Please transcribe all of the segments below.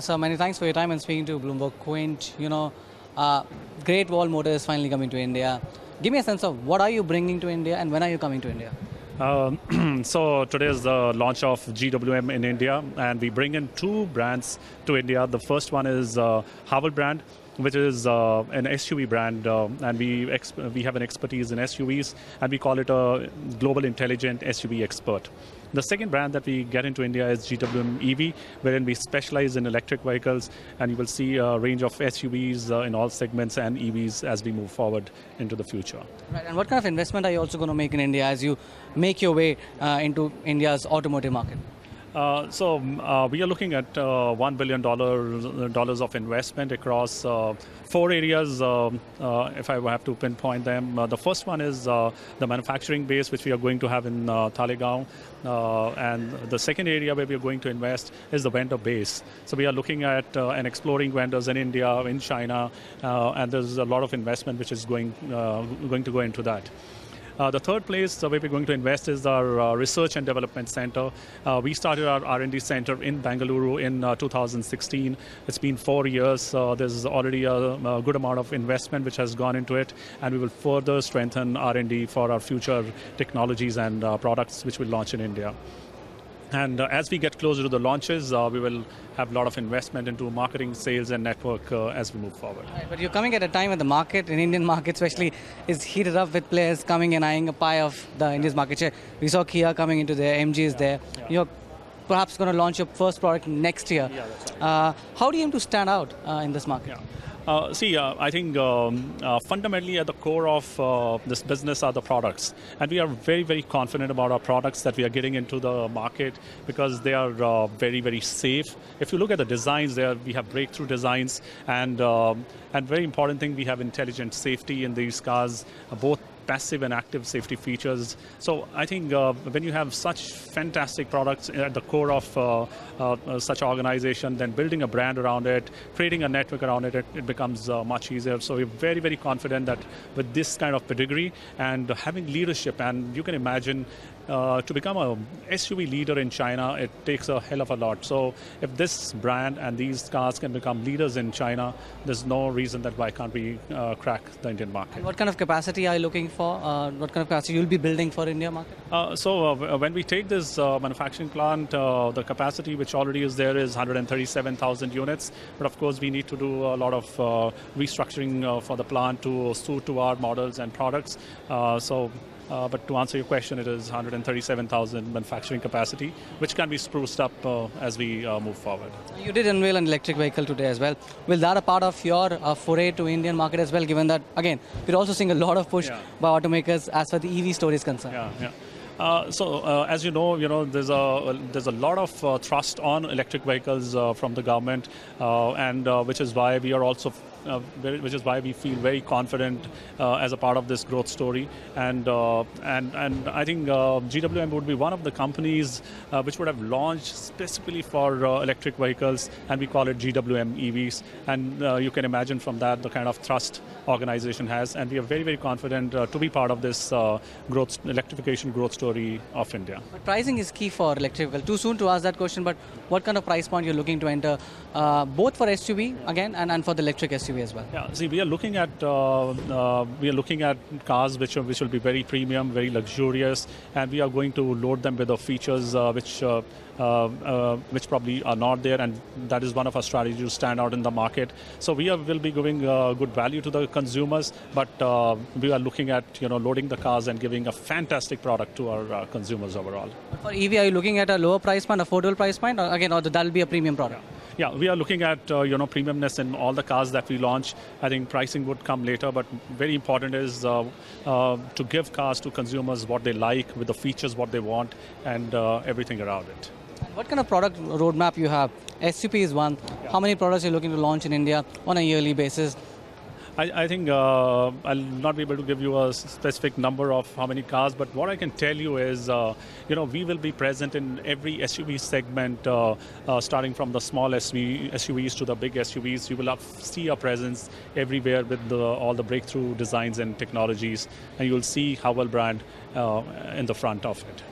So many thanks for your time and speaking to Bloomberg Quint. You know, Great Wall Motors finally coming to India. Give me a sense of what are you bringing to India and when are you coming to India? So today is the launch of GWM in India, and we bring in two brands to India. The first one is Haval brand, which is an SUV brand, and we have an expertise in SUVs, and we call it a global intelligent SUV expert. The second brand that we get into India is GWM EV, wherein we specialize in electric vehicles, and you will see a range of SUVs in all segments and EVs as we move forward into the future. Right, and what kind of investment are you also going to make in India as you make your way into India's automotive market? We are looking at $1 billion of investment across four areas, if I have to pinpoint them. The first one is the manufacturing base, which we are going to have in Thalegaon. And the second area where we are going to invest is the vendor base. So we are looking at and exploring vendors in India, in China, and there's a lot of investment which is going to go into that. The third place where we're going to invest is our research and development center. We started our R&D center in Bengaluru in 2016. It's been 4 years. There's already a good amount of investment which has gone into it, and we will further strengthen R&D for our future technologies and products which we'll launch in India. And as we get closer to the launches, we will have a lot of investment into marketing, sales, and network as we move forward. Right, but you're coming at a time when the market, in Indian market especially, is heated up with players coming and eyeing a pie of the India's market share. We saw Kia coming into there, MG is there. Yeah. You're perhaps going to launch your first product next year. Yeah, that's right. How do you aim to stand out in this market? Yeah. I think fundamentally at the core of this business are the products. And we are very, very confident about our products that we are getting into the market because they are very, very safe. If you look at the designs there, we have breakthrough designs. And very important thing, we have intelligent safety in these cars, both passive and active safety features. So I think when you have such fantastic products at the core of such organization, then building a brand around it, creating a network around it, it becomes much easier. So we're very, very confident that with this kind of pedigree and having leadership, and you can imagine to become a SUV leader in China, it takes a hell of a lot. So if this brand and these cars can become leaders in China, there's no reason that why can't we crack the Indian market. And what kind of capacity are you looking for? What kind of capacity you'll be building for India market? When we take this manufacturing plant, the capacity which already is there is 137,000 units. But of course, we need to do a lot of restructuring for the plant to suit to our models and products. But to answer your question, it is 137,000 manufacturing capacity, which can be spruced up as we move forward. You did unveil an electric vehicle today as well. Will that a part of your foray to Indian market as well, given that, again, we're also seeing a lot of push by automakers as far as the EV story is concerned? Yeah. As you know, there's a lot of thrust on electric vehicles from the government, and which is why we are also we feel very confident as a part of this growth story, and I think GWM would be one of the companies which would have launched specifically for electric vehicles, and we call it GWM EVs, and you can imagine from that the kind of thrust organization has, and we are very, very confident to be part of this electrification growth story of India. But pricing is key for electric vehicles. Too soon to ask that question, but what kind of price point you're looking to enter both for SUV again and for the electric SUV? As well. Yeah, see, we are looking at cars which will be very premium, very luxurious, and we are going to load them with the features which probably are not there, and that is one of our strategies to stand out in the market. So we will be giving good value to the consumers, but we are looking at loading the cars and giving a fantastic product to our consumers overall. But for EV, are you looking at a lower price point, affordable price point, or again, or that'll be a premium product? Yeah. Yeah, we are looking at premiumness in all the cars that we launch. I think pricing would come later, but very important is to give cars to consumers what they like, with the features what they want, and everything around it. What kind of product roadmap you have? SUP is one. Yeah. How many products are you looking to launch in India on a yearly basis? I think I'll not be able to give you a specific number of how many cars, but what I can tell you is, we will be present in every SUV segment, starting from the small SUVs to the big SUVs. You will see our presence everywhere with all the breakthrough designs and technologies, and you'll see Haval brand in the front of it.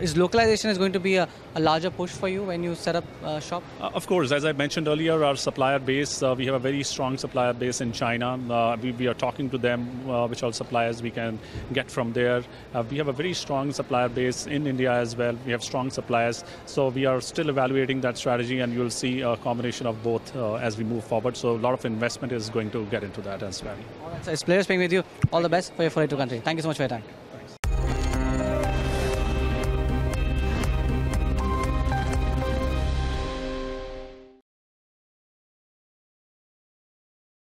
Is localization is going to be a larger push for you when you set up a shop? Of course, as I mentioned earlier, our supplier base, we have a very strong supplier base in China. We are talking to them, which all suppliers we can get from there. We have a very strong supplier base in India as well. We have strong suppliers. So we are still evaluating that strategy, and you'll see a combination of both as we move forward. So a lot of investment is going to get into that as well. All right, so it's a pleasure speaking with you. All the best for your foray to country. Thank you so much for your time.